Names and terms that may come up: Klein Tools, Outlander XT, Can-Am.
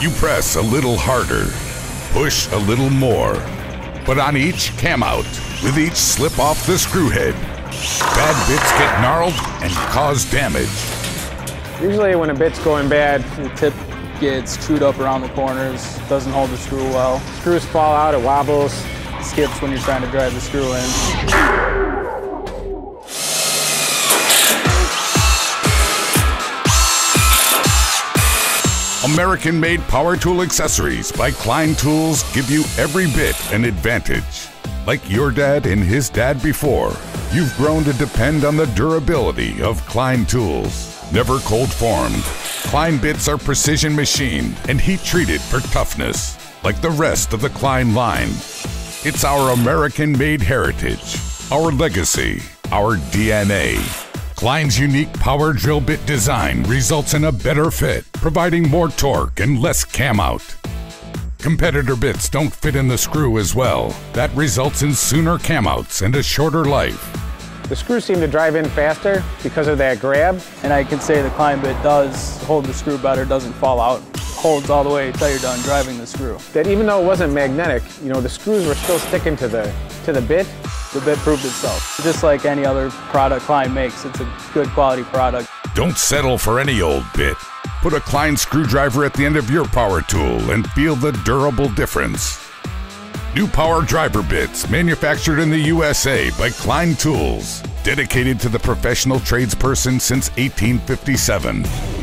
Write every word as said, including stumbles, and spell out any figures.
You press a little harder, push a little more, but on each cam out, with each slip off the screw head, bad bits get gnarled and cause damage. Usually when a bit's going bad, the tip gets chewed up around the corners, doesn't hold the screw well. Screws fall out, it wobbles, skips when you're trying to drive the screw in. American-made power tool accessories by Klein Tools give you every bit an advantage. Like your dad and his dad before, you've grown to depend on the durability of Klein Tools. Never cold formed, Klein bits are precision machined and heat treated for toughness, like the rest of the Klein line. It's our American-made heritage, our legacy, our D N A. Klein's unique power drill bit design results in a better fit, providing more torque and less cam out. Competitor bits don't fit in the screw as well. That results in sooner cam outs and a shorter life. The screws seem to drive in faster because of that grab, and I can say the Klein bit does hold the screw better, doesn't fall out, holds all the way until you're done driving the screw. That even though it wasn't magnetic, you know, the screws were still sticking to the to the bit. The bit proved itself. Just like any other product Klein makes, it's a good quality product. Don't settle for any old bit. Put a Klein screwdriver at the end of your power tool and feel the durable difference. New power driver bits manufactured in the U S A by Klein Tools, dedicated to the professional tradesperson since eighteen fifty-seven.